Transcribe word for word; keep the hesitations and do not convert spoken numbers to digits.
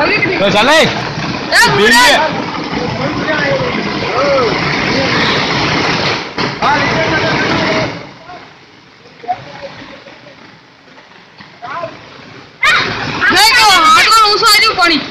¡Lo sale! ¡Venga! ¡Venga!